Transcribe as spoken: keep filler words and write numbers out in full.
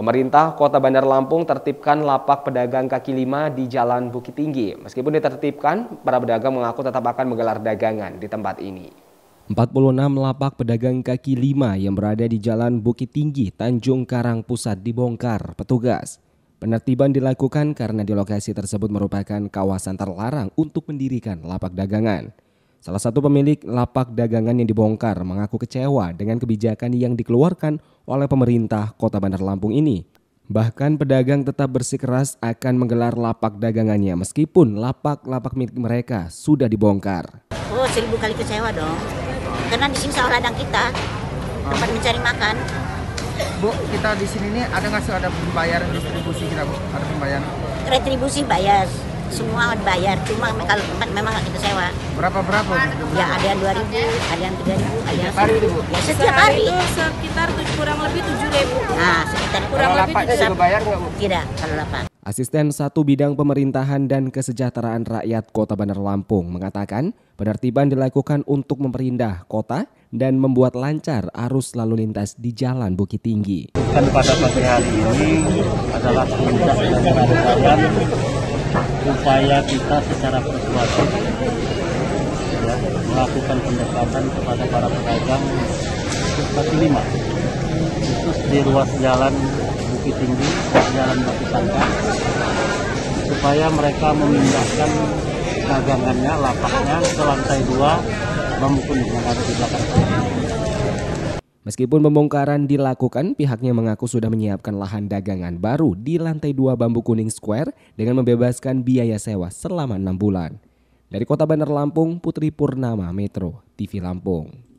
Pemerintah Kota Bandar Lampung tertibkan lapak pedagang kaki lima di Jalan Bukit Tinggi. Meskipun ditertibkan, para pedagang mengaku tetap akan menggelar dagangan di tempat ini. empat puluh enam lapak pedagang kaki lima yang berada di Jalan Bukit Tinggi, Tanjung Karang Pusat dibongkar petugas. Penertiban dilakukan karena di lokasi tersebut merupakan kawasan terlarang untuk mendirikan lapak dagangan. Salah satu pemilik lapak dagangan yang dibongkar mengaku kecewa dengan kebijakan yang dikeluarkan oleh pemerintah Kota Bandar Lampung ini. Bahkan pedagang tetap bersikeras akan menggelar lapak dagangannya meskipun lapak-lapak milik mereka sudah dibongkar. Oh, seribu kali kecewa dong, karena di sini sawah ladang kita, tempat mencari makan. Bu, kita di sini ini ada nggak sih ada pembayaran distribusi kita, Bu? Ada pembayaran? Retribusi bayar. Semua bayar, cuma kalau tempat memang nggak kita sewa. Berapa-berapa? Ya ada yang dua ribu, ada yang tiga ribu, ada yang setiap hari. Ya, setiap hari itu sekitar kurang lebih tujuh ribu. Nah, sekitar kurang lebih tujuh ribu. Tidak, kalau lapak. Asisten Satu Bidang Pemerintahan dan Kesejahteraan Rakyat Kota Bandar Lampung mengatakan penertiban dilakukan untuk memperindah kota dan membuat lancar arus lalu lintas di Jalan Bukit Tinggi. Dan pada pagi hari ini adalah puncak penertiban upaya kita secara persuasif ya, melakukan pendekatan kepada para pedagang kaki lima, khusus di ruas Jalan Bukit Tinggi, Jalan Batu Sanga, supaya mereka memindahkan dagangannya, lapaknya ke lantai dua Bambu Kuning yang ada di belakang. Meskipun pembongkaran dilakukan, pihaknya mengaku sudah menyiapkan lahan dagangan baru di lantai dua Bambu Kuning Square dengan membebaskan biaya sewa selama enam bulan. Dari Kota Bandar Lampung, Putri Purnama, Metro T V Lampung.